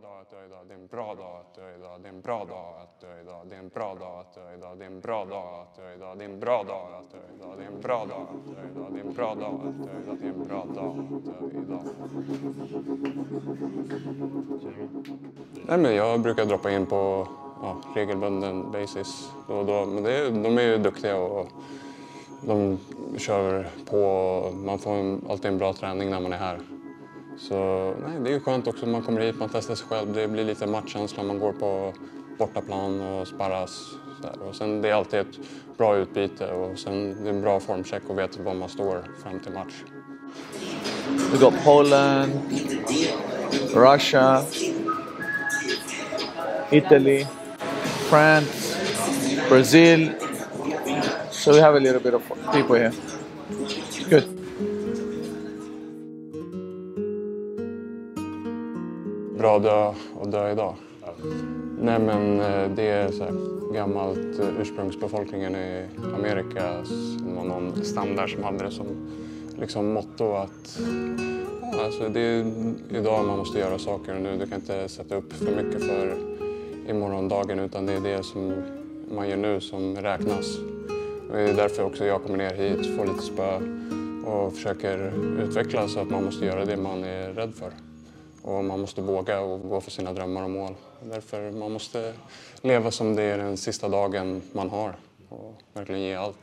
bra dag att dö idag, det är en bra dag att dö idag, det är en bra dag att dö idag, det är en bra dag att dö idag, det är en bra dag att dö idag, det är en bra dag att dö idag, det är en bra dag att dö idag, det är en bra dag att dö idag, det är en bra dag att dö idag. Nej, men jag brukar droppa in på regelbunden basis då och då, men de är ju duktiga och de kör på, man får alltid en bra träning när man är här. Så nej, det är ju skönt också, man kommer hit, man testar sig själv, det blir lite matchkänsla, man går på bortaplan och sparras. Så här. Och sen det är alltid ett bra utbyte och sen det är en bra formcheck och vet var man står fram till match. Vi har Polen, Russia, Italy, France, Brazil. So we have a little bit of people here. Good. Bra dö och dö idag. Nej, men det är så här, gammalt ursprungsbefolkningen i Amerika, någon stam där som hade det som liksom motto att alltså, det är idag man måste göra saker och nu. Du kan inte sätta upp för mycket för imorgondagen, utan det är det som man gör nu som räknas. Och det är därför också jag kommer ner hit, får lite spö och försöker utvecklas så att man måste göra det man är rädd för. Och man måste våga och gå för sina drömmar och mål. Därför man måste leva som det är den sista dagen man har och verkligen ge allt.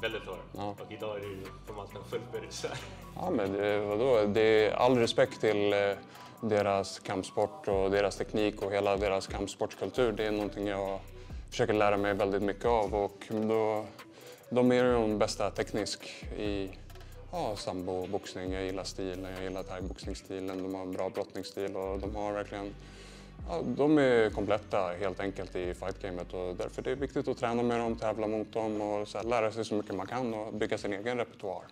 Bellator. Ja. Och idag är det ju för man ska fullfölja ryssar. Ja, men vadå? Det är all respekt till deras kampsport och deras teknik och hela deras kampsportskultur. Det är någonting jag försöker lära mig väldigt mycket av. Och då, de är ju de bästa teknisk i sambo-boxning. Jag gillar stilen, jag gillar thai-boxningsstilen. De har en bra brottningsstil och de har verkligen... Ja, de är kompletta helt enkelt i fightgamet och därför det är viktigt att träna med dem, tävla mot dem och så här, lära sig så mycket man kan och bygga sin egen repertoar.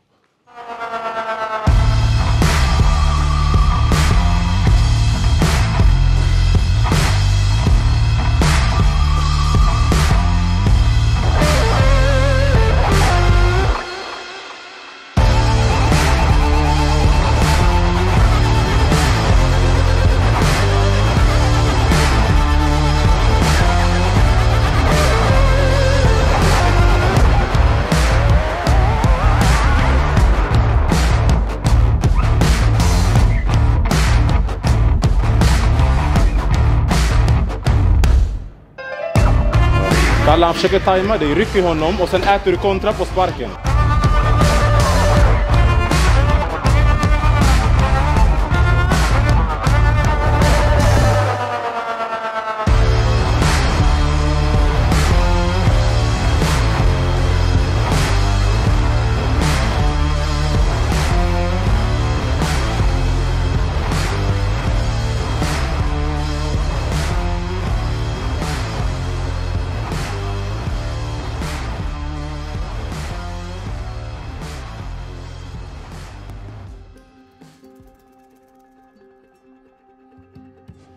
Alla försöker tajma dig, rycker honom och sen äter du kontra på sparken.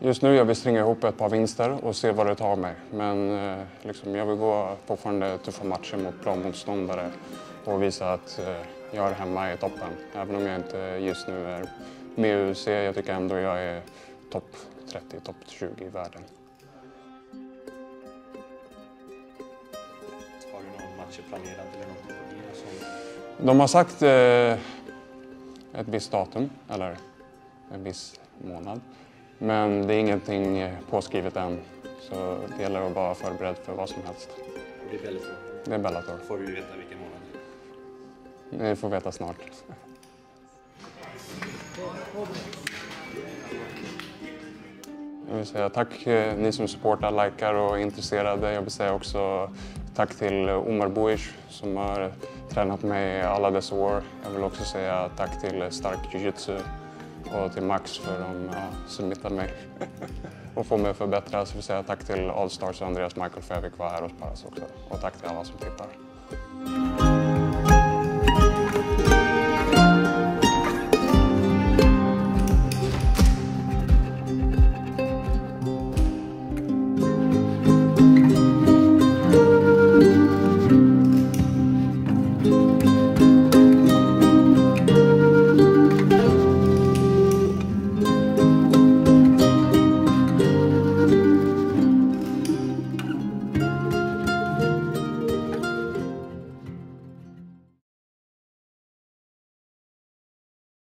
Just nu jag vill stringa ihop ett par vinster och se vad det tar mig. Men liksom, jag vill gå fortfarande tuffa matcher mot bra motståndare och visa att jag är hemma i toppen. Även om jag inte just nu är med UFC, jag tycker ändå jag är topp 30, topp 20 i världen. Har du någon match planerad eller något? De har sagt ett visst datum, eller? en viss månad. Men det är ingenting påskrivet än, så det gäller att vara förberedd för vad som helst. Det är Bellator. Det är Bellator. Får vi veta vilken månad? Vi får veta snart. Jag vill säga tack ni som supportar, likar och är intresserade. Jag vill säga också tack till Omar Bouijs som har tränat mig alla dessa år. Jag vill också säga tack till Stark Jujutsu och till Max för att submittat mig och få mig att förbättra. Så vill säga tack till Allstars och Andreas Michael Fävik var här hos Paras också. Och tack till alla som tittar.